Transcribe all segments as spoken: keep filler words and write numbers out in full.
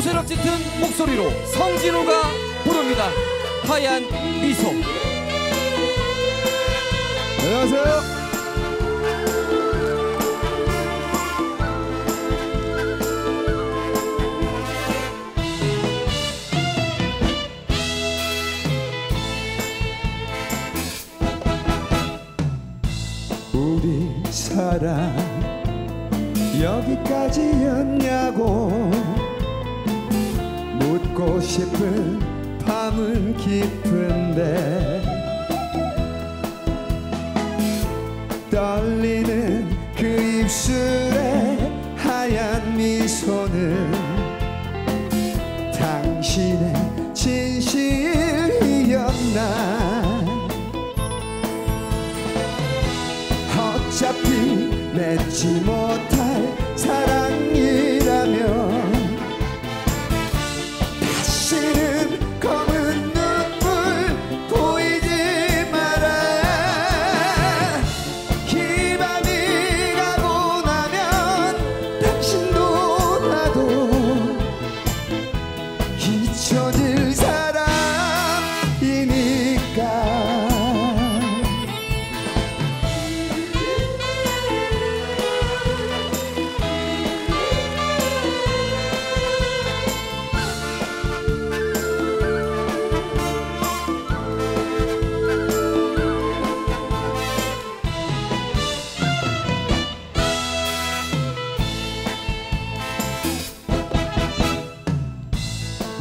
고스톱 짙은 목소리로 성진호가 부릅니다. 하얀 미소. 안녕하세요. 우리 사랑 여기까지였냐고 묻고 싶은 밤은 깊은데 떨리는 그 입술에 하얀 미소는 당신의 진실이었나. 어차피 맺지 못할 사랑이라면 다시는 검은 눈물 보이지 마라. 이 밤이 가고 나면 당신도 나도 잊혀질 사람이니까.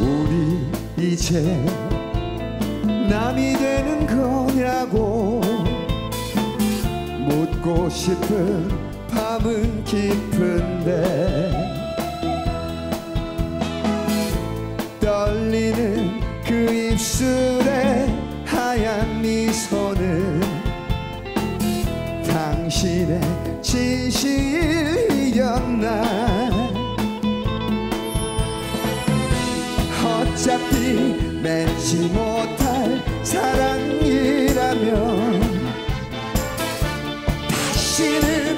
우리 이제 남이 되는 거냐고 묻고 싶은 밤은 깊은데 떨리는 그 입술에 하얀 미소는 당신의 진실이었나. 어차피 맺지 못할 사랑이라면 다시는